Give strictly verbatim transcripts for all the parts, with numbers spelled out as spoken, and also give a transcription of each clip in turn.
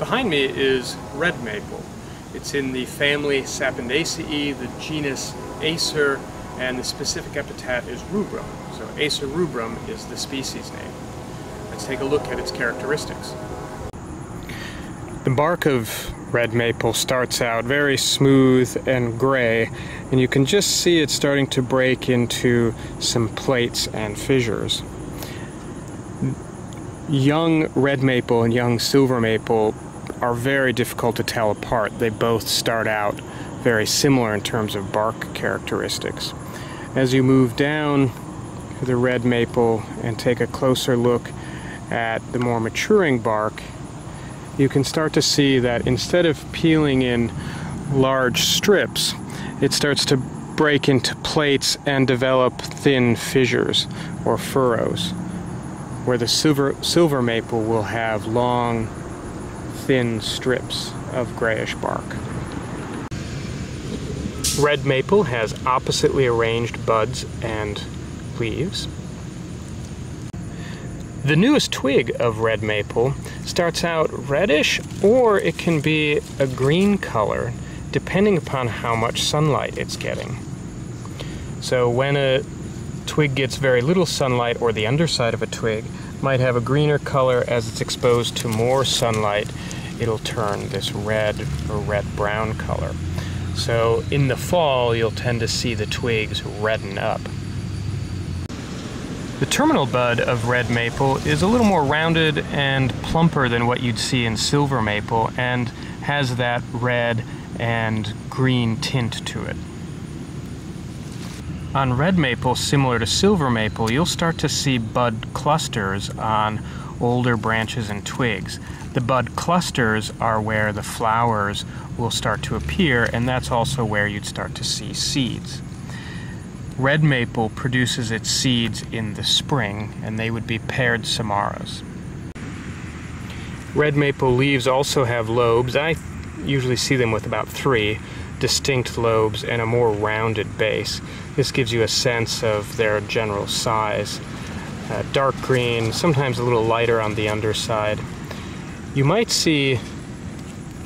Behind me is red maple. It's in the family Sapindaceae, the genus Acer, and the specific epithet is rubrum. So Acer rubrum is the species name. Let's take a look at its characteristics. The bark of red maple starts out very smooth and gray, and you can just see it starting to break into some plates and fissures. Young red maple and young silver maple are very difficult to tell apart. They both start out very similar in terms of bark characteristics. As you move down to the red maple and take a closer look at the more maturing bark, you can start to see that instead of peeling in large strips, it starts to break into plates and develop thin fissures or furrows, where the silver, silver maple will have long, thin strips of grayish bark. Red maple has oppositely arranged buds and leaves. The newest twig of red maple starts out reddish, or it can be a green color, depending upon how much sunlight it's getting. So when a twig gets very little sunlight, or the underside of a twig might have a greener color, as it's exposed to more sunlight, it'll turn this red or red-brown color. So in the fall, you'll tend to see the twigs redden up. The terminal bud of red maple is a little more rounded and plumper than what you'd see in silver maple, and has that red and green tint to it. On red maple, similar to silver maple, you'll start to see bud clusters on older branches and twigs. The bud clusters are where the flowers will start to appear, and that's also where you'd start to see seeds. Red maple produces its seeds in the spring, and they would be paired samaras. Red maple leaves also have lobes. I usually see them with about three distinct lobes and a more rounded base. This gives you a sense of their general size. Uh, dark green, sometimes a little lighter on the underside. You might see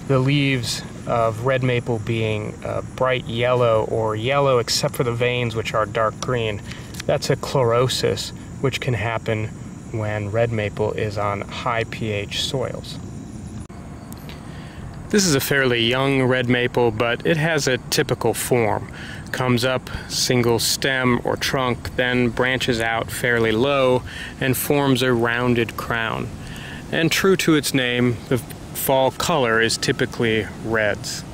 the leaves of red maple being uh, bright yellow or yellow except for the veins, which are dark green. That's a chlorosis, which can happen when red maple is on high pH soils. This is a fairly young red maple, but it has a typical form. Comes up single stem or trunk, then branches out fairly low and forms a rounded crown. And true to its name, the fall color is typically reds.